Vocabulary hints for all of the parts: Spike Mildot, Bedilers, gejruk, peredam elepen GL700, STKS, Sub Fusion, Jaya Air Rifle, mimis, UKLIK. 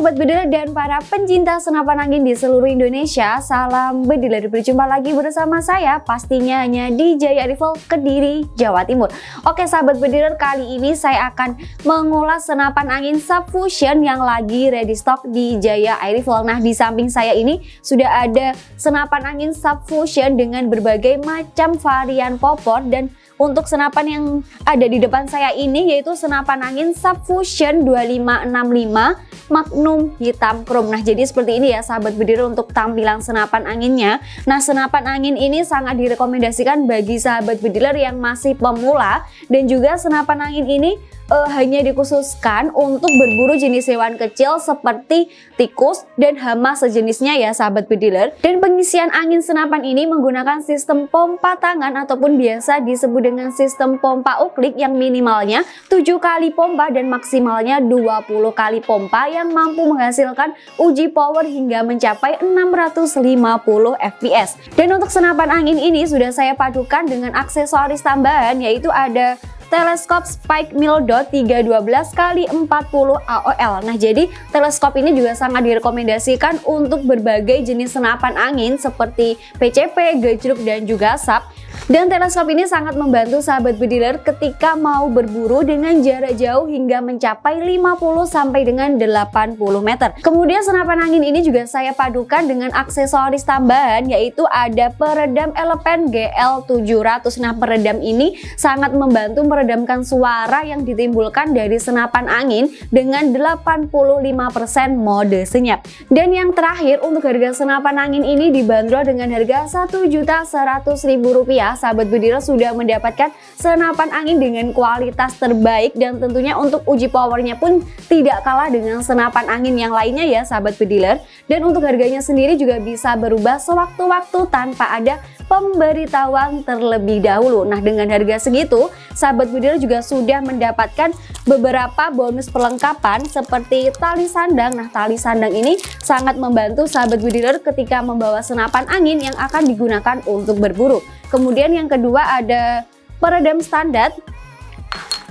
Sobat Bedilers dan para pencinta senapan angin di seluruh Indonesia, salam Bedilers. Berjumpa lagi bersama saya pastinya hanya di Jaya Air Rifle Kediri, Jawa Timur. Oke Sahabat Bedilers, kali ini saya akan mengulas senapan angin Sub Fusion yang lagi ready stock di Jaya Air Rifle. Nah, di samping saya ini sudah ada senapan angin Sub Fusion dengan berbagai macam varian popor, dan untuk senapan yang ada di depan saya ini yaitu senapan angin Sub Fusion 2565 Magnum hitam krom. Nah, jadi seperti ini ya Sahabat Bedilers untuk tampilan senapan anginnya. Nah, senapan angin ini sangat direkomendasikan bagi Sahabat Bedilers yang masih pemula, dan juga senapan angin ini hanya dikhususkan untuk berburu jenis hewan kecil seperti tikus dan hama sejenisnya ya Sahabat Bedilers. Dan pengisian angin senapan ini menggunakan sistem pompa tangan ataupun biasa disebut dengan sistem pompa uklik yang minimalnya 7 kali pompa dan maksimalnya 20 kali pompa yang mampu menghasilkan uji power hingga mencapai 650 fps. Dan untuk senapan angin ini sudah saya padukan dengan aksesoris tambahan, yaitu ada teleskop Spike Mildot 312x40 AOL. Nah, jadi teleskop ini juga sangat direkomendasikan untuk berbagai jenis senapan angin seperti PCP, gejruk, dan juga sub. Dan teleskop ini sangat membantu Sahabat Bedilers ketika mau berburu dengan jarak jauh hingga mencapai 50 sampai dengan 80 meter. Kemudian senapan angin ini juga saya padukan dengan aksesoris tambahan, yaitu ada peredam elepen GL700. Nah, peredam ini sangat membantu meredamkan suara yang ditimbulkan dari senapan angin dengan 85% mode senyap. Dan yang terakhir, untuk harga senapan angin ini dibanderol dengan harga Rp1.100.000. Sahabat Bedilers sudah mendapatkan senapan angin dengan kualitas terbaik, dan tentunya untuk uji powernya pun tidak kalah dengan senapan angin yang lainnya ya Sahabat Bedilers. Dan untuk harganya sendiri juga bisa berubah sewaktu-waktu tanpa ada pemberitahuan terlebih dahulu. Nah, dengan harga segitu Sahabat Bedilers juga sudah mendapatkan beberapa bonus perlengkapan seperti tali sandang. Nah, tali sandang ini sangat membantu Sahabat Bedilers ketika membawa senapan angin yang akan digunakan untuk berburu. Kemudian yang kedua ada peredam standar.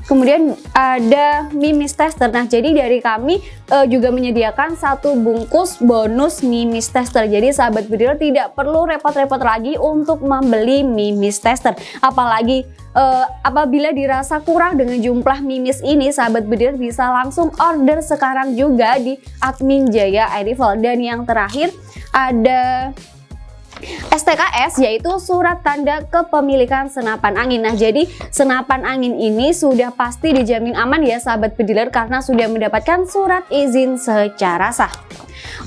Kemudian ada mimis tester. Nah, jadi dari kami juga menyediakan satu bungkus bonus mimis tester. Jadi Sahabat Bedilers tidak perlu repot-repot lagi untuk membeli mimis tester. Apalagi apabila dirasa kurang dengan jumlah mimis ini, Sahabat Bedilers bisa langsung order sekarang juga di admin Jaya Air Rifle. Dan yang terakhir ada STKS, yaitu surat tanda kepemilikan senapan angin. Nah, jadi senapan angin ini sudah pasti dijamin aman ya Sahabat Bedilers, karena sudah mendapatkan surat izin secara sah.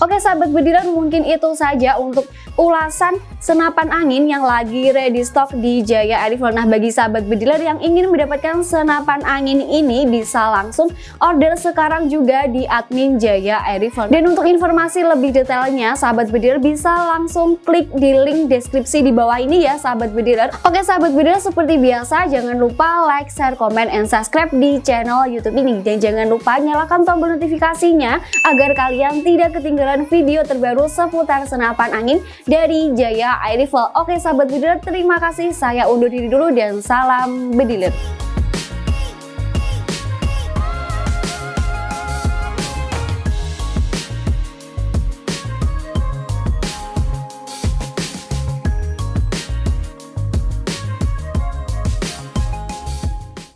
Oke Sahabat Bedilers, mungkin itu saja untuk ulasan senapan angin yang lagi ready stock di Jaya Air Rifle. Nah, bagi Sahabat Bedilers yang ingin mendapatkan senapan angin ini bisa langsung order sekarang juga di admin Jaya Air Rifle. Dan untuk informasi lebih detailnya Sahabat Bedilers bisa langsung klik di link deskripsi di bawah ini ya Sahabat Bedilers. Oke Sahabat Bedilers, seperti biasa jangan lupa like, share, comment, and subscribe di channel YouTube ini, dan jangan lupa nyalakan tombol notifikasinya agar kalian tidak ketinggalan video terbaru seputar senapan angin dari Jaya Air Rifle. Oke Sahabat Bedilers, terima kasih. Saya undur diri dulu dan salam Bedilers.